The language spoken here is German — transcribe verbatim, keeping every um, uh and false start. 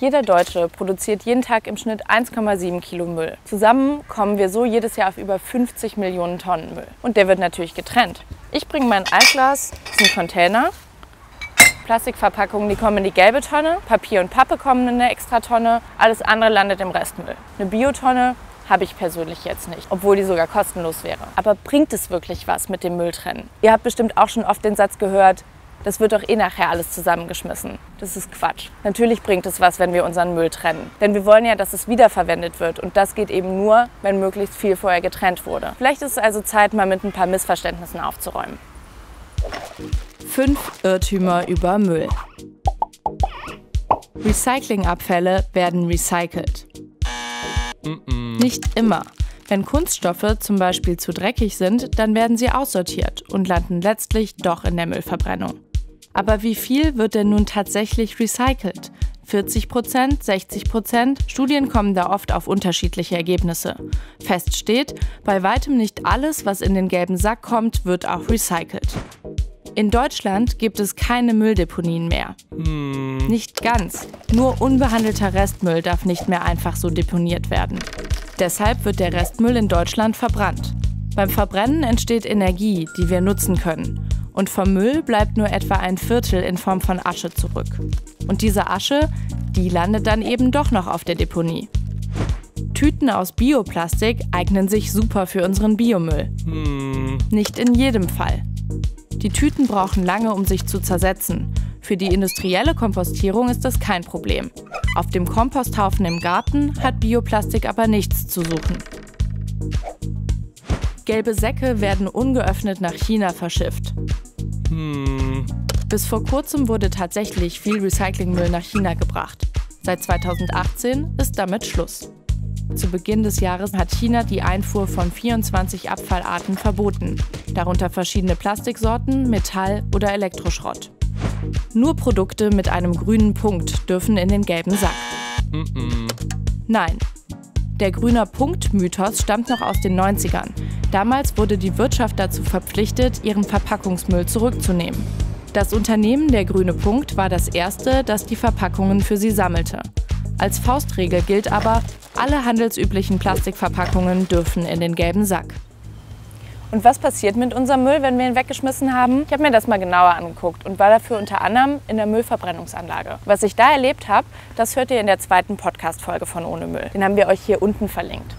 Jeder Deutsche produziert jeden Tag im Schnitt eins Komma sieben Kilo Müll. Zusammen kommen wir so jedes Jahr auf über fünfzig Millionen Tonnen Müll. Und der wird natürlich getrennt. Ich bringe mein Altglas zum Container. Plastikverpackungen, die kommen in die gelbe Tonne. Papier und Pappe kommen in eine Extratonne. Alles andere landet im Restmüll. Eine Biotonne habe ich persönlich jetzt nicht, obwohl die sogar kostenlos wäre. Aber bringt es wirklich was mit dem Mülltrennen? Ihr habt bestimmt auch schon oft den Satz gehört, das wird doch eh nachher alles zusammengeschmissen. Das ist Quatsch. Natürlich bringt es was, wenn wir unseren Müll trennen. Denn wir wollen ja, dass es wiederverwendet wird. Und das geht eben nur, wenn möglichst viel vorher getrennt wurde. Vielleicht ist es also Zeit, mal mit ein paar Missverständnissen aufzuräumen. Fünf Irrtümer über Müll. Recyclingabfälle werden recycelt. Mm-mm. Nicht immer. Wenn Kunststoffe zum Beispiel zu dreckig sind, dann werden sie aussortiert und landen letztlich doch in der Müllverbrennung. Aber wie viel wird denn nun tatsächlich recycelt? vierzig Prozent, sechzig Prozent? Studien kommen da oft auf unterschiedliche Ergebnisse. Fest steht, bei weitem nicht alles, was in den gelben Sack kommt, wird auch recycelt. In Deutschland gibt es keine Mülldeponien mehr. Hm. Nicht ganz. Nur unbehandelter Restmüll darf nicht mehr einfach so deponiert werden. Deshalb wird der Restmüll in Deutschland verbrannt. Beim Verbrennen entsteht Energie, die wir nutzen können. Und vom Müll bleibt nur etwa ein Viertel in Form von Asche zurück. Und diese Asche, die landet dann eben doch noch auf der Deponie. Tüten aus Bioplastik eignen sich super für unseren Biomüll. Hm. Nicht in jedem Fall. Die Tüten brauchen lange, um sich zu zersetzen. Für die industrielle Kompostierung ist das kein Problem. Auf dem Komposthaufen im Garten hat Bioplastik aber nichts zu suchen. Gelbe Säcke werden ungeöffnet nach China verschifft. Hm. Bis vor kurzem wurde tatsächlich viel Recyclingmüll nach China gebracht. Seit zweitausendachtzehn ist damit Schluss. Zu Beginn des Jahres hat China die Einfuhr von vierundzwanzig Abfallarten verboten, darunter verschiedene Plastiksorten, Metall oder Elektroschrott. Nur Produkte mit einem grünen Punkt dürfen in den gelben Sack. Mm-mm. Nein, der grüne Punkt-Mythos stammt noch aus den neunzigern. Damals wurde die Wirtschaft dazu verpflichtet, ihren Verpackungsmüll zurückzunehmen. Das Unternehmen Der Grüne Punkt war das erste, das die Verpackungen für sie sammelte. Als Faustregel gilt aber, alle handelsüblichen Plastikverpackungen dürfen in den gelben Sack. Und was passiert mit unserem Müll, wenn wir ihn weggeschmissen haben? Ich habe mir das mal genauer angeguckt und war dafür unter anderem in der Müllverbrennungsanlage. Was ich da erlebt habe, das hört ihr in der zweiten Podcast-Folge von Ohne Müll. Den haben wir euch hier unten verlinkt.